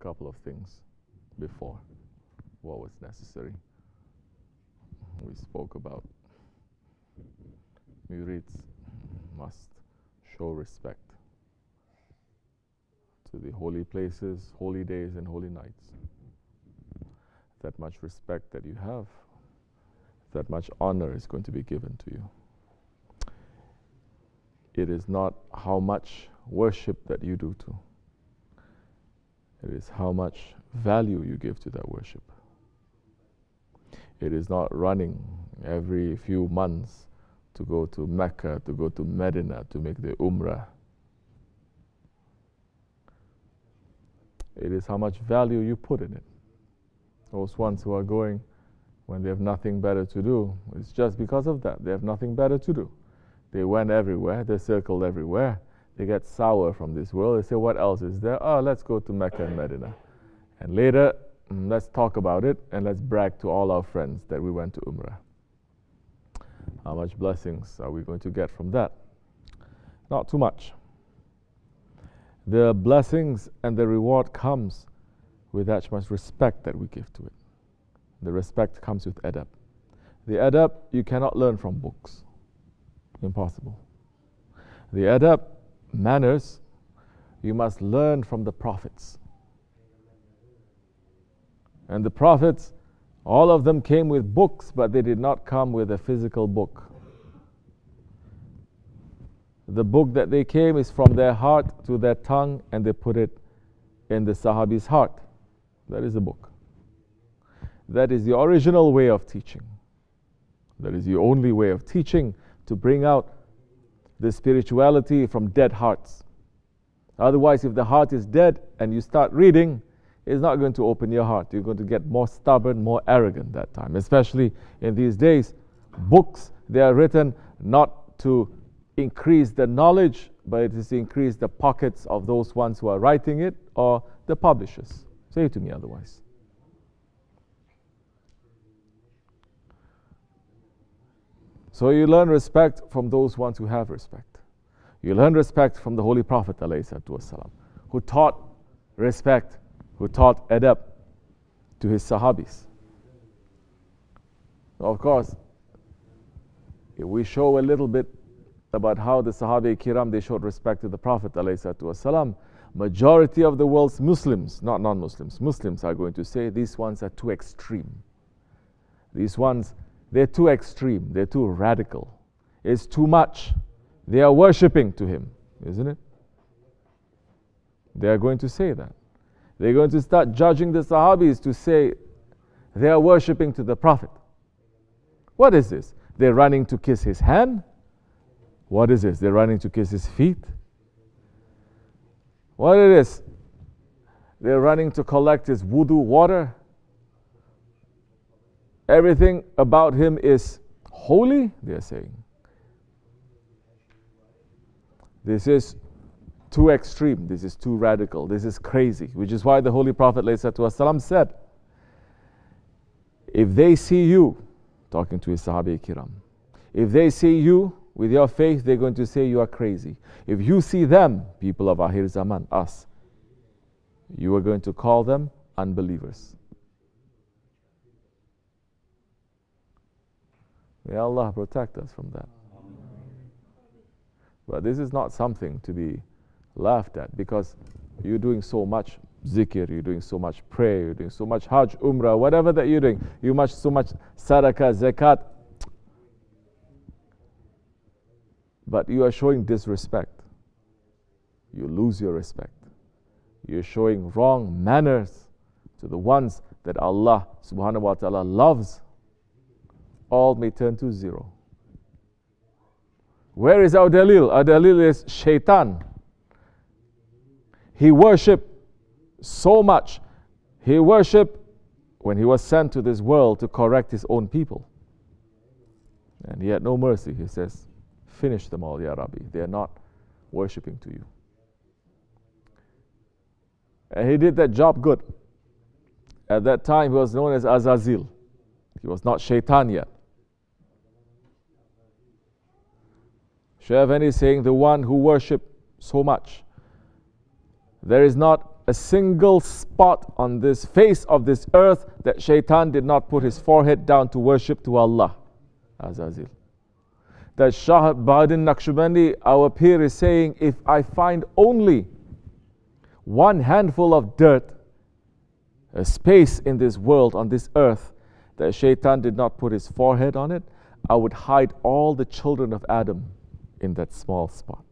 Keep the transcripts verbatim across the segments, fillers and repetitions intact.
a couple of things before what was necessary. We spoke about murids must show respect to the holy places, holy days and holy nights. That much respect that you have, that much honor is going to be given to you. It is not how much worship that you do to. It is how much value you give to that worship. It is not running every few months to go to Mecca, to go to Medina, to make the Umrah. It is how much value you put in it. Those ones who are going when they have nothing better to do, it's just because of that. They have nothing better to do. They went everywhere, they circled everywhere. They get sour from this world. They say, what else is there? Oh, let's go to Mecca and Medina. And later, mm, let's talk about it and let's brag to all our friends that we went to Umrah. How much blessings are we going to get from that? Not too much. The blessings and the reward comes with that much respect that we give to it. The respect comes with adab. The adab you cannot learn from books. Impossible. The adab, manners, you must learn from the prophets. And the prophets, all of them came with books, but they did not come with a physical book. The book that they came is from their heart to their tongue, and they put it in the Sahabi's heart. That is the book. That is the original way of teaching. That is the only way of teaching, to bring out the spirituality from dead hearts. Otherwise, if the heart is dead and you start reading, it's not going to open your heart. You're going to get more stubborn, more arrogant that time. Especially in these days, books, they are written not to increase the knowledge, but it is to increase the pockets of those ones who are writing it or the publishers. Say to me otherwise. So you learn respect from those ones who have respect. You learn respect from the Holy Prophet ﷺ, who taught respect, who taught adab to his Sahabis. Of course, if we show a little bit about how the Sahabi Kiram, they showed respect to the Prophet ﷺ, majority of the world's Muslims, not non-Muslims, Muslims are going to say these ones are too extreme. These ones, they're too extreme, they're too radical. It's too much. They are worshipping to him, isn't it? They are going to say that. They're going to start judging the Sahabis to say they are worshipping to the Prophet. What is this? They're running to kiss his hand? What is this? They're running to kiss his feet? What it is? They're running to collect his wudu water? Everything about him is holy, they're saying. This is too extreme, this is too radical, this is crazy, which is why the Holy Prophet ﷺ said, if they see you, talking to his Sahabi Kiram, if they see you with your faith, they're going to say you are crazy. If you see them, people of Akhir Zaman, us, you are going to call them unbelievers. May Allah protect us from that. But this is not something to be laughed at, because you're doing so much zikr, you're doing so much prayer, you're doing so much hajj, umrah, whatever that you're doing, you much so much sadaqah, zakat. But you are showing disrespect. You lose your respect. You're showing wrong manners to the ones that Allah subhanahu wa ta'ala loves. All may turn to zero. Where is our dalil? Our dalil is shaitan. He worshipped so much. He worshipped when he was sent to this world to correct his own people. And he had no mercy. He says, finish them all, Ya Rabbi. They are not worshipping to you. And he did that job good. At that time, he was known as Azazil. He was not shaitan yet. Shaykh Efendi is saying, the one who worshipped so much, there is not a single spot on this face of this earth that Shaitan did not put his forehead down to worship to Allah. Azazil. That Shah Badin Naqshbandi, our peer, is saying, if I find only one handful of dirt, a space in this world, on this earth, that Shaitan did not put his forehead on it, I would hide all the children of Adam in that small spot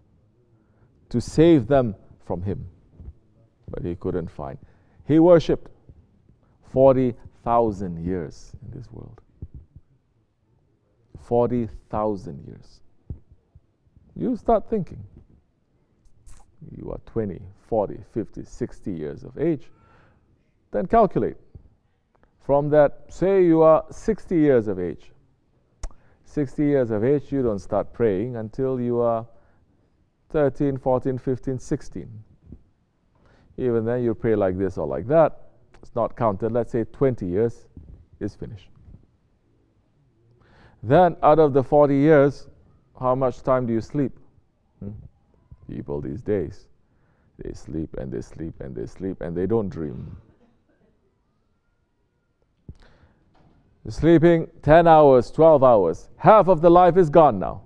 to save them from him. But he couldn't find. He worshipped forty thousand years in this world. forty thousand years. You start thinking. You are twenty, forty, fifty, sixty years of age. Then calculate. From that, say you are sixty years of age. sixty years of age, you don't start praying until you are thirteen, fourteen, fifteen, sixteen. Even then, you pray like this or like that. It's not counted. Let's say twenty years is finished. Then, out of the forty years, how much time do you sleep? Hmm? People these days, they sleep and they sleep and they sleep and they don't dream. Sleeping ten hours, twelve hours. Half of the life is gone now.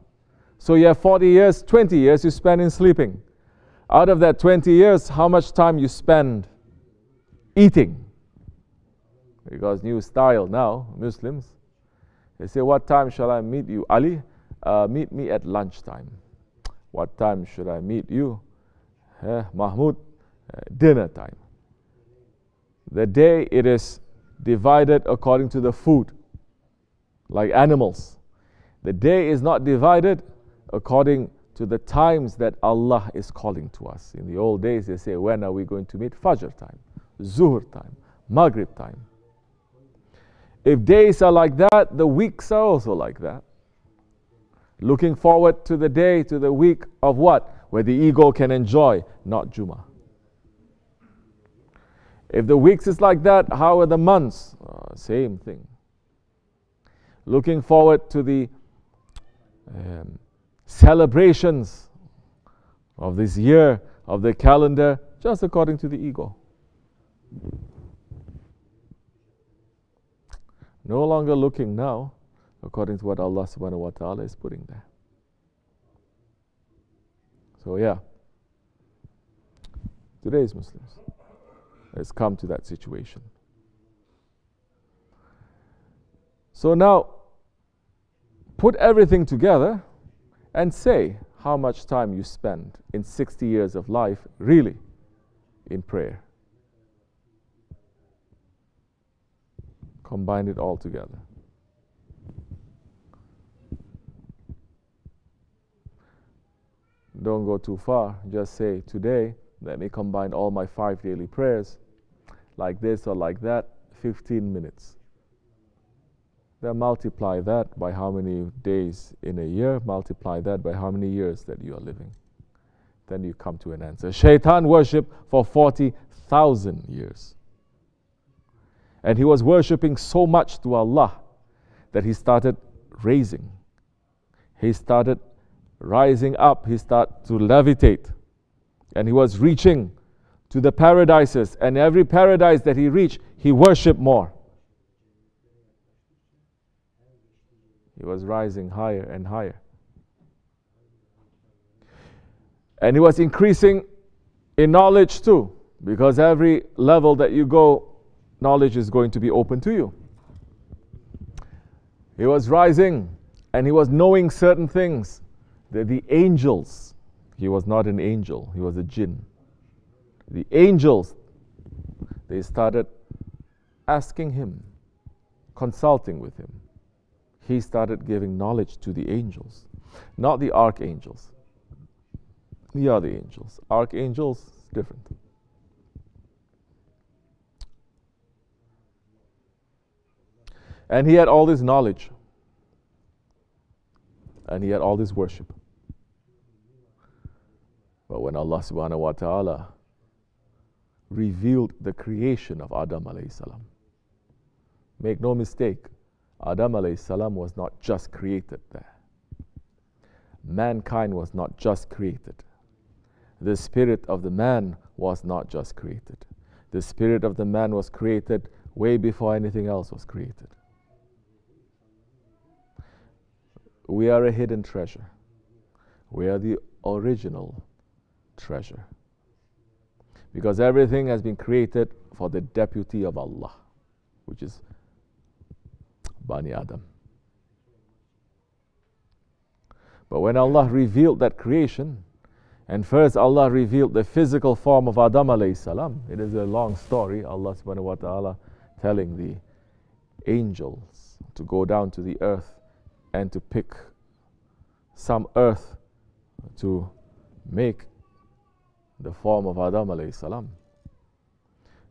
So you have forty years, twenty years you spend in sleeping. Out of that twenty years, how much time you spend eating? Because new style now, Muslims, they say, what time shall I meet you, Ali? Uh, meet me at lunchtime. What time should I meet you, eh, Mahmud? Uh, dinner time. The day it is divided according to the food, like animals. The day is not divided according to the times that Allah is calling to us. In the old days, they say, when are we going to meet? Fajr time, Zuhr time, Maghrib time. If days are like that, the weeks are also like that. Looking forward to the day, to the week of what? Where the ego can enjoy, not Jummah. If the weeks is like that, how are the months? Oh, same thing. Looking forward to the um, celebrations of this year, of the calendar, just according to the ego. No longer looking now according to what Allah subhanahu wa ta'ala is putting there. So yeah, today's Muslims has come to that situation. So now, put everything together and say how much time you spend in sixty years of life, really, in prayer. Combine it all together. Don't go too far. Just say, today, let me combine all my five daily prayers, like this or like that, fifteen minutes. Then multiply that by how many days in a year, multiply that by how many years that you are living. Then you come to an answer. Shaitan worshipped for forty thousand years. And he was worshipping so much to Allah that he started raising. He started rising up, he started to levitate. And he was reaching to the paradises, and every paradise that he reached, he worshipped more. He was rising higher and higher. And he was increasing in knowledge too, because every level that you go, knowledge is going to be open to you. He was rising, and he was knowing certain things that the angels, he was not an angel, he was a jinn. The angels, they started asking him, consulting with him. He started giving knowledge to the angels, not the archangels. The other angels. Archangels, different. And he had all this knowledge. And he had all this worship. But when Allah subhanahu wa ta'ala revealed the creation of Adam alayhi salam, make no mistake, Adam alayhi salam was not just created there. Mankind was not just created. the spirit of the man was not just created. The spirit of the man was created way before anything else was created. We are a hidden treasure. We are the original treasure. Because everything has been created for the deputy of Allah, which is Bani Adam. But when Allah revealed that creation, and first Allah revealed the physical form of Adam alayhi salam. It is a long story, Allah subhanahu wa ta'ala telling the angels to go down to the earth and to pick some earth to make the form of Adam alayhi salam.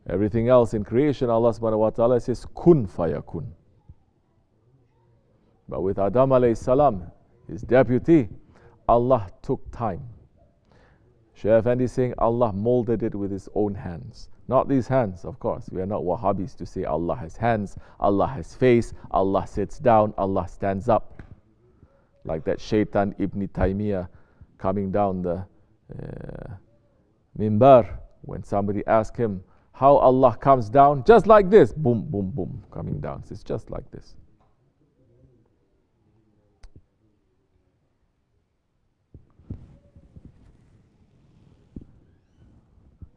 Everything else in creation, Allah subhanahu wa ta'ala says, kun fayakun. But with Adam alayhi salam, his deputy, Allah took time. Shaykh Efendi is saying Allah molded it with his own hands. Not these hands, of course. We are not Wahhabis to say Allah has hands, Allah has face, Allah sits down, Allah stands up. Like that Shaitan Ibn Taymiyyah coming down the uh, mimbar when somebody asked him how Allah comes down, just like this, boom, boom, boom, coming down. It's just like this.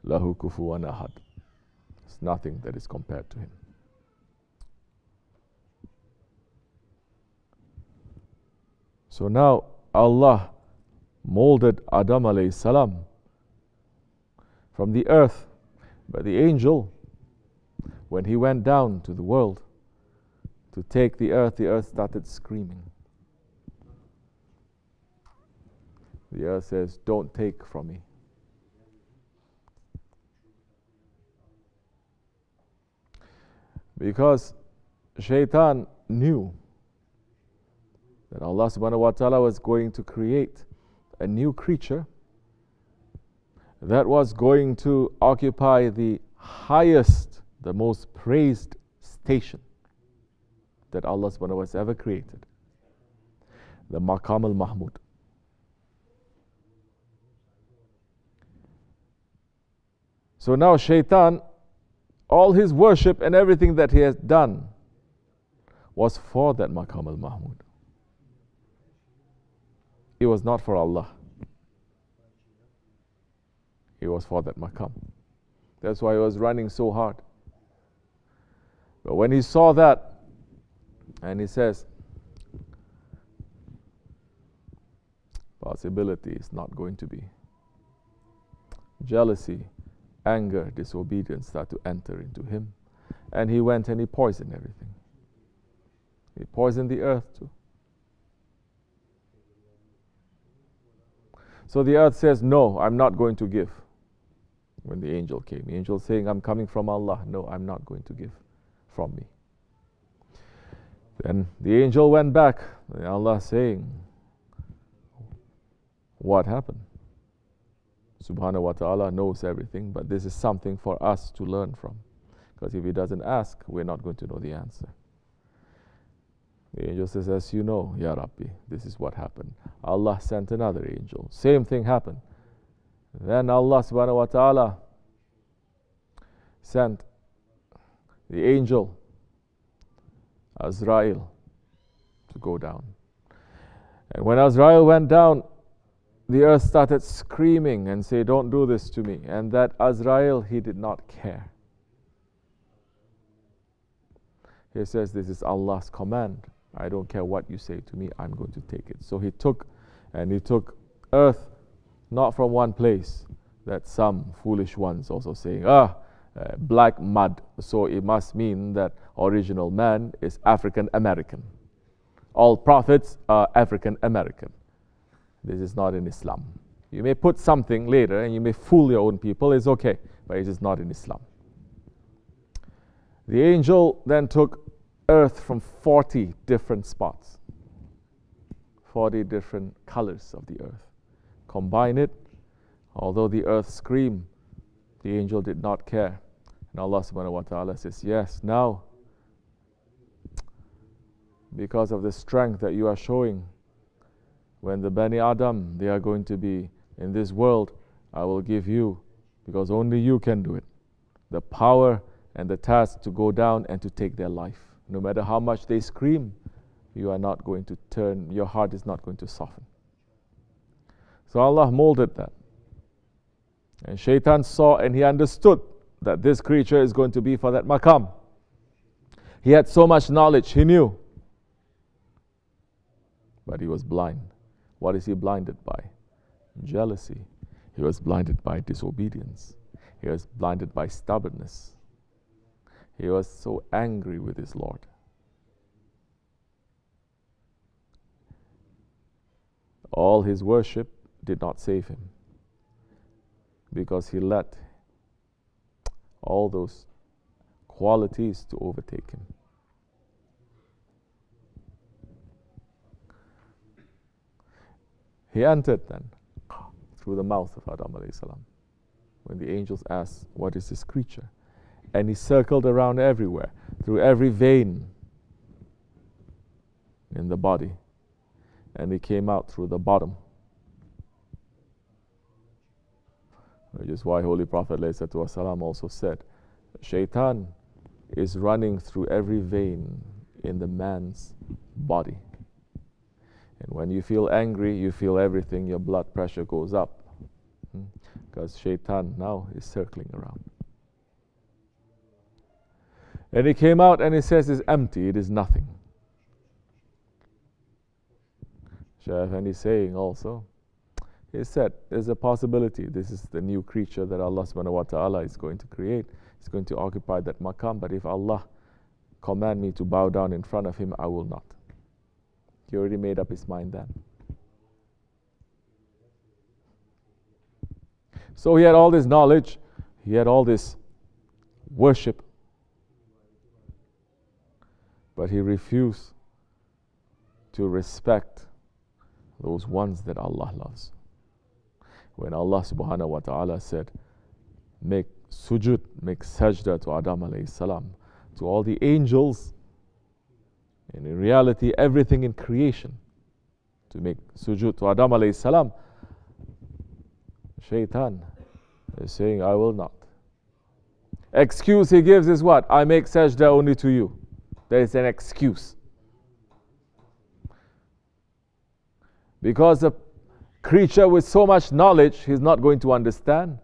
Lahu kufuwan ahad. It's nothing that is compared to him. So now Allah molded Adam alayhi salam from the earth, but the angel, when he went down to the world to take the earth, the earth started screaming. The earth says, "Don't take from me." Because Shaitan knew that Allah subhanahu wa ta'ala was going to create a new creature that was going to occupy the highest, the most praised station that Allah subhanahu wa ta'ala has ever created, the Maqam al-Mahmud. So now Shaitan, all his worship and everything that he has done was for that Maqam al-Mahmud. It was not for Allah. It was for that Maqam. That's why he was running so hard. But when he saw that, and he says, possibility is not going to be. Jealousy, anger, disobedience start to enter into him, and he went and he poisoned everything. He poisoned the earth too. So the earth says, "No, I'm not going to give." When the angel came, the angel saying, "I'm coming from Allah. No, I'm not going to give from me." Then the angel went back, and Allah saying, "What happened?" Subhanahu wa ta'ala knows everything, but this is something for us to learn from. Because if he doesn't ask, we're not going to know the answer. The angel says, "As you know, Ya Rabbi, this is what happened." Allah sent another angel. Same thing happened. Then Allah subhanahu wa ta'ala sent the angel Azrael to go down. And when Azrael went down, the earth started screaming and say, "Don't do this to me." And that Azrael, he did not care. He says, "This is Allah's command. I don't care what you say to me. I'm going to take it." So he took, and he took earth, not from one place, that some foolish ones also saying, ah, uh, black mud. So it must mean that original man is African American. All prophets are African American. This is not in Islam. You may put something later and you may fool your own people, it's okay, but it is not in Islam. The angel then took earth from forty different spots, forty different colors of the earth. Combine it, although the earth screamed, the angel did not care. And Allah subhanahu wa ta'ala says, "Yes, now, because of the strength that you are showing, when the Bani Adam, they are going to be in this world, I will give you, because only you can do it, the power and the task to go down and to take their life. No matter how much they scream, you are not going to turn, your heart is not going to soften. So Allah molded that. And Shaitan saw and he understood that this creature is going to be for that maqam. He had so much knowledge, he knew. But he was blind. What is he blinded by? Jealousy. He was blinded by disobedience. He was blinded by stubbornness. He was so angry with his Lord. All his worship did not save him, because he let all those qualities to overtake him. He entered then through the mouth of Adam alayhi salam, when the angels asked, what is this creature? And he circled around everywhere, through every vein in the body, and he came out through the bottom, which is why Holy Prophet ﷺ also said, Shaitan is running through every vein in the man's body. And when you feel angry, you feel everything, your blood pressure goes up, hmm? because Shaitan now is circling around. And he came out and he says, it's empty, it is nothing. Shaykh Efendi saying also, he said, there's a possibility, this is the new creature that Allah subhanahu wa ta'ala is going to create. It's going to occupy that maqam, but if Allah command me to bow down in front of him, I will not. He already made up his mind then. So he had all this knowledge, he had all this worship, but he refused to respect those ones that Allah loves. When Allah subhanahu wa ta'ala said, make sujud, make sajda to Adam alayhi salam, to all the angels, and in reality everything in creation, to make sujud to Adam alayhi salam, Shaitan is saying, I will not. Excuse he gives is what? I make sajda only to you. There is an excuse. Because a creature with so much knowledge, he's not going to understand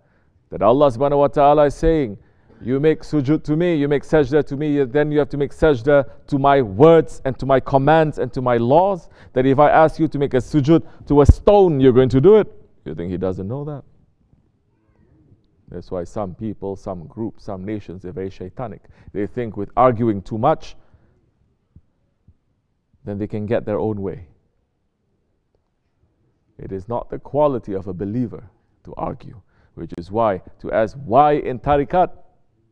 that Allah subhanahu wa ta'ala is saying, you make sujud to me, you make sajda to me, then you have to make sajda to my words and to my commands and to my laws, that if I ask you to make a sujud to a stone, you're going to do it. You think he doesn't know that? That's why some people, some groups, some nations, they're very shaitanic. They think with arguing too much, then they can get their own way. It is not the quality of a believer to argue, which is why to ask why in tariqat,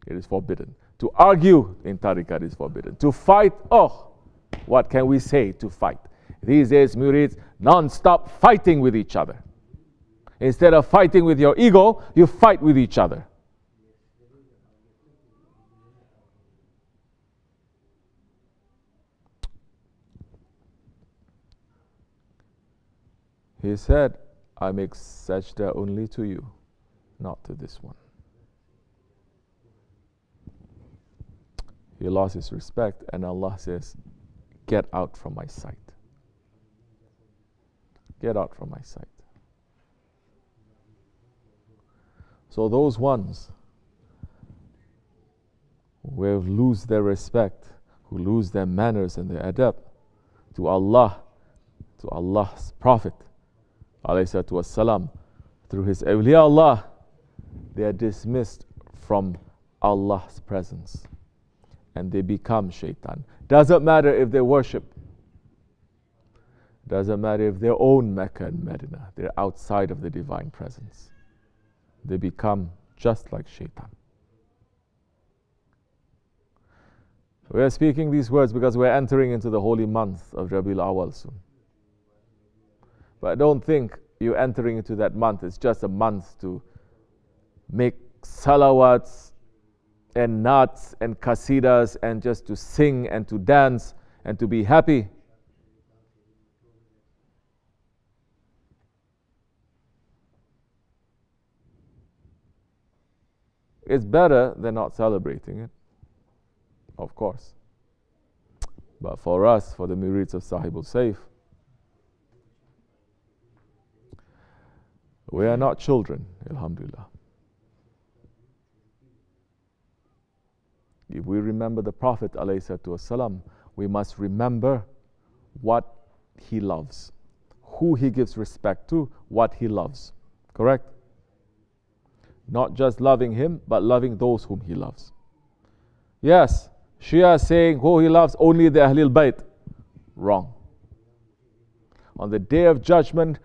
it is forbidden. To argue in tariqat is forbidden. To fight, oh, what can we say to fight? These days, murids non-stop fighting with each other. Instead of fighting with your ego, you fight with each other. He said, I make sajda only to you, not to this one. He lost his respect, and Allah says, get out from my sight. Get out from my sight. So those ones who lose their respect, who lose their manners and their adab to Allah, to Allah's Prophet, alayhi wa salam, through his awliya Allah, they are dismissed from Allah's presence and they become shaitan. Doesn't matter if they worship, doesn't matter if they own Mecca and Medina, they're outside of the divine presence. They become just like shaitan. We are speaking these words because we are entering into the holy month of Rabi al-Awwal soon. But I don't think you entering into that month is just a month to make salawats and naats and qasidas and just to sing and to dance and to be happy. It's better than not celebrating it, of course. But for us, for the murids of Sahibul Saif, we are not children, alhamdulillah. If we remember the Prophet ﷺ, we must remember what he loves, who he gives respect to, what he loves. Correct? Not just loving him, but loving those whom he loves. Yes, Shia is saying who he loves, only the Ahlul Bayt. Wrong. On the day of judgment,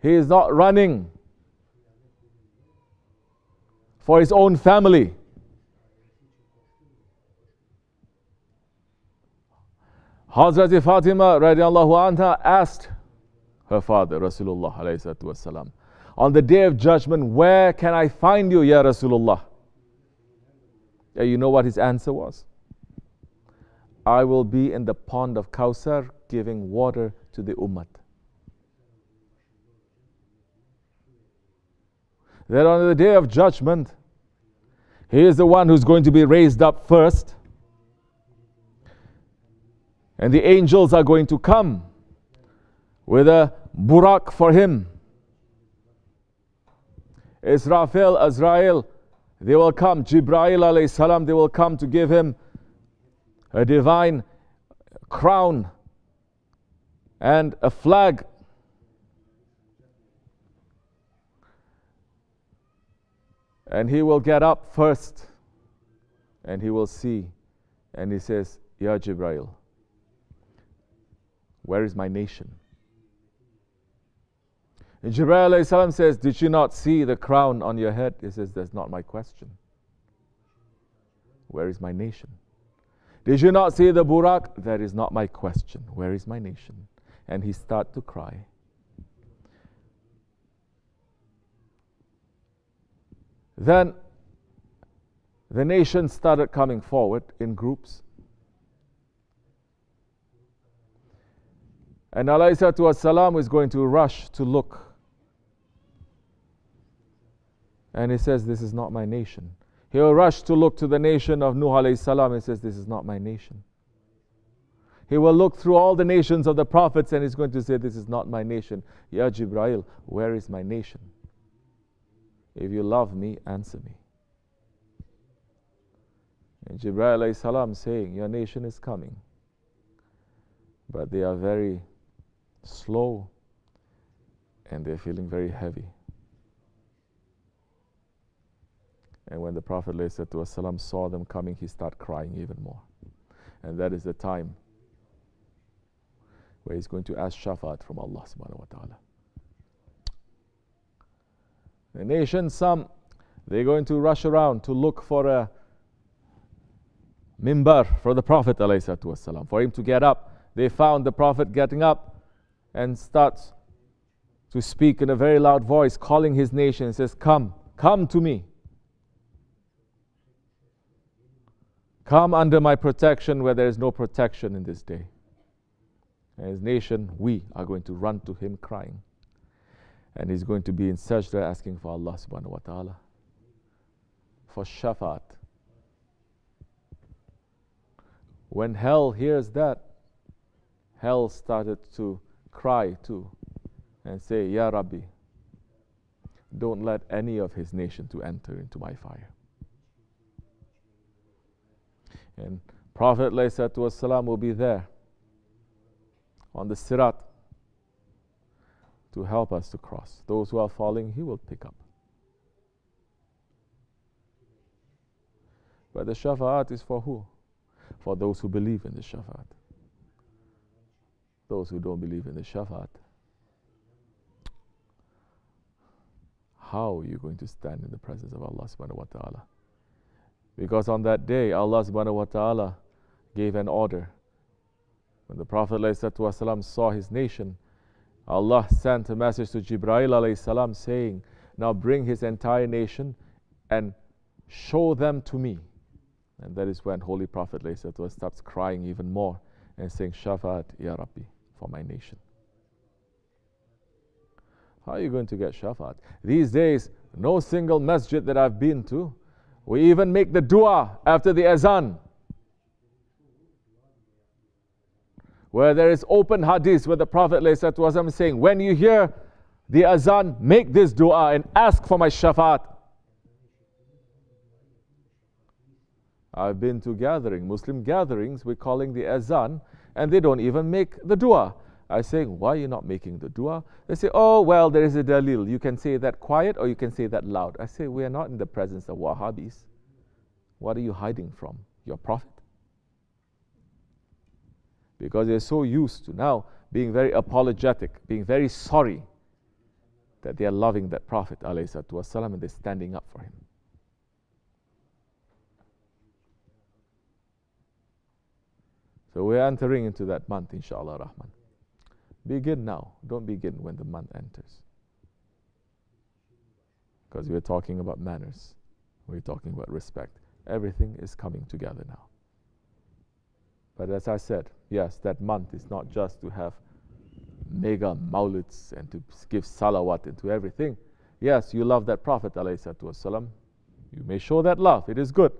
he is not running for his own family. Hazrat Fatima radiallahu anha asked her father, Rasulullah alayhi wasalam, on the day of judgment, where can I find you, Ya Rasulullah? And you know what his answer was? I will be in the pond of Kawsar giving water to the Ummah. That on the day of judgment, he is the one who's going to be raised up first. And the angels are going to come with a burak for him. Israfil, Azrael, they will come. Jibrail alayhi salam, they will come to give him a divine crown and a flag. And he will get up first and he will see, and he says, Ya Jibrail, where is my nation? And Jibrail alayhi salam says, did you not see the crown on your head? He says, that's not my question. Where is my nation? Did you not see the burak? That is not my question. Where is my nation? And he starts to cry. Then the nation started coming forward in groups. And Alayhi Salatu Wasalam is going to rush to look. And he says, this is not my nation. He will rush to look to the nation of Nuh Alayhi Salam. He says, this is not my nation. He will look through all the nations of the prophets and he's going to say, this is not my nation. Ya Jibrail, where is my nation? If you love me, answer me. And Jibreel alayhi salam saying, your nation is coming. But they are very slow and they're feeling very heavy. And when the Prophet ﷺ saw them coming, he started crying even more. And that is the time where he's going to ask shafaat from Allah subhanahu wa ta'ala. The nation, some, they're going to rush around to look for a mimbar for the Prophet ﷺ, for him to get up. They found the Prophet getting up and starts to speak in a very loud voice, calling his nation. He says, come, come to me. Come under my protection where there is no protection in this day. And his nation, we, are going to run to him crying. And he's going to be in sajda asking for Allah subhanahu wa ta'ala for shafaat. When hell hears that, hell started to cry too and say, Ya Rabbi, don't let any of his nation to enter into my fire. And Prophet ﷺ will be there on the Sirat to help us to cross. Those who are falling, he will pick up. But the shafaat is for who? For those who believe in the shafaat. Those who don't believe in the shafaat, how are you going to stand in the presence of Allah subhanahu wa ta'ala? Because on that day, Allah subhanahu wa ta'ala gave an order. When the Prophet ﷺ saw his nation, Allah sent a message to Jibrail alayhi salam saying, now bring his entire nation and show them to me. And that is when Holy Prophet ﷺ starts crying even more and saying, shafaat, Ya Rabbi, for my nation. How are you going to get shafaat? These days, no single masjid that I've been to We even make the dua after the azan, where there is open hadith where the Prophet ﷺ is saying, when you hear the azan, make this dua and ask for my shafaat. I've been to gathering, Muslim gatherings, we're calling the azan, and they don't even make the dua. I say, why are you not making the dua? They say, oh, well, there is a dalil. You can say that quiet or you can say that loud. I say, we are not in the presence of Wahhabis. What are you hiding from? Your Prophet? Because they're so used to now being very apologetic, being very sorry that they are loving that Prophet, alayhi salatu wasalam, and they're standing up for him. So we're entering into that month, inshallah rahman. Begin now. Don't begin when the month enters. Because we're talking about manners. We're talking about respect. Everything is coming together now. But as I said, yes, that month is not just to have mega maulids and to give salawat and to everything. Yes, you love that Prophet alayhi salatu wasalam. You may show that love. It is good.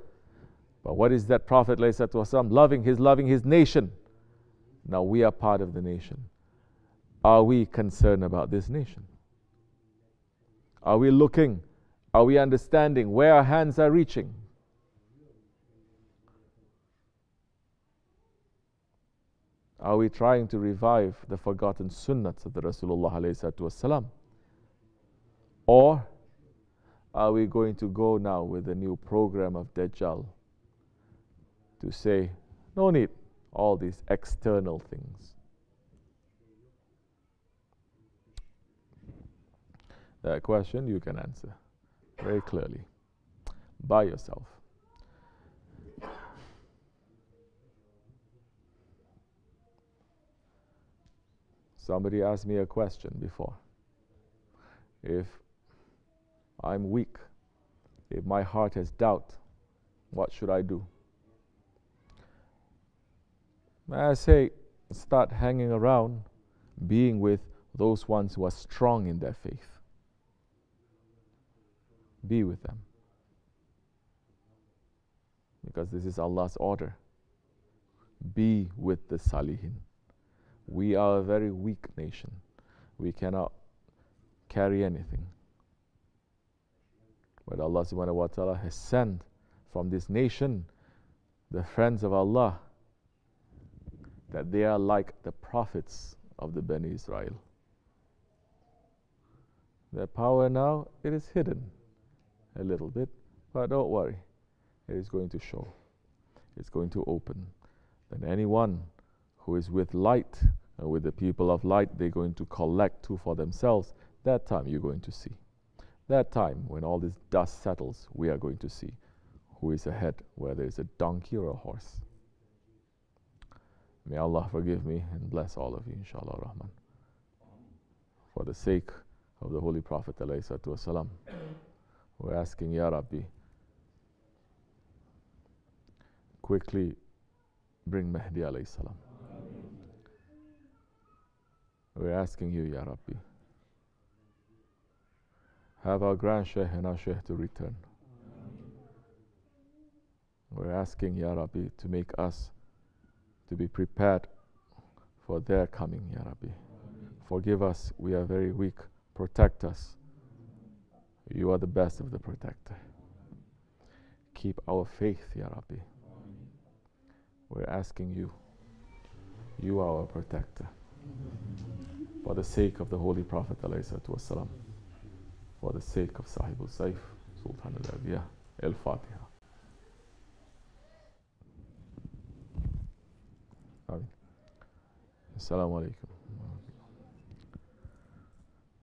But what is that Prophet alayhi salatu wasalam loving? He's loving his nation. Now we are part of the nation. Are we concerned about this nation? Are we looking? Are we understanding where our hands are reaching? Are we trying to revive the forgotten sunnats of the Rasulullah alayhi wasalam? Or are we going to go now with a new program of Dajjal to say, no need, all these external things. That question you can answer very clearly by yourself. Somebody asked me a question before. If I'm weak, if my heart has doubt, what should I do? May I say, start hanging around, being with those ones who are strong in their faith. Be with them. Because this is Allah's order. Be with the Salihin. We are a very weak nation. We cannot carry anything. But Allah subhanahu wa ta'ala has sent from this nation the friends of Allah, that they are like the prophets of the Bani Israel. Their power now, it is hidden a little bit, but don't worry, it is going to show, it's going to open. And anyone who is with light, and with the people of light, they're going to collect too for themselves. That time you're going to see. That time when all this dust settles, we are going to see who is ahead, whether it's a donkey or a horse. May Allah forgive me and bless all of you, inshallah rahman, for the sake of the Holy Prophet alayhi salatu wasalam. We're asking, Ya Rabbi, quickly bring Mahdi alayhi salam. We're asking you, Ya Rabbi, have our grand Shaykh and our Shaykh to return. Amen. We're asking, Ya Rabbi, to make us to be prepared for their coming, Ya Rabbi. Amen. Forgive us, we are very weak. Protect us. You are the best of the protector. Keep our faith, Ya Rabbi. We're asking you. You are our protector. For the sake of the Holy Prophet alayhi salatu wasalam. For the sake of Sahibul Saif, Sultanul Aliyah, Al-Fatiha. Amin. Assalamu alaikum.